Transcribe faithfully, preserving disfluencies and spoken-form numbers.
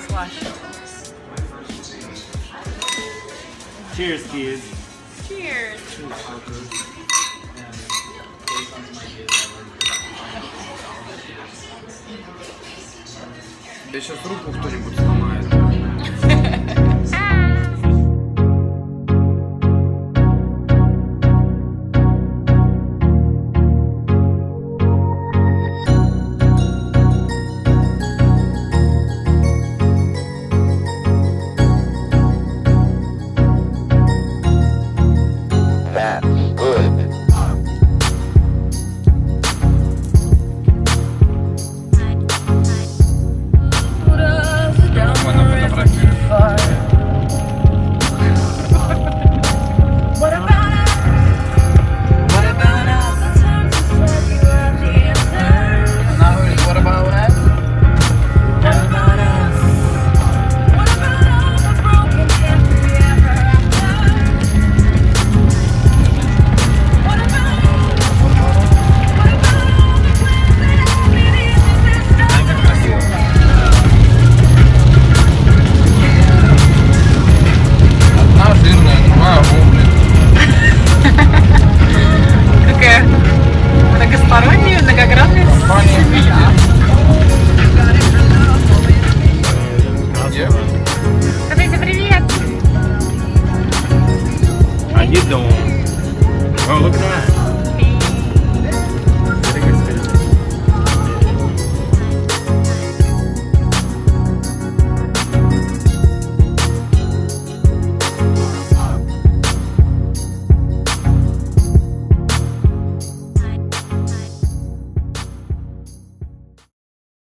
and slush. Cheers, kids. Cheers. Да сейчас руку кто-нибудь сломает. How you doing? Oh, look at that.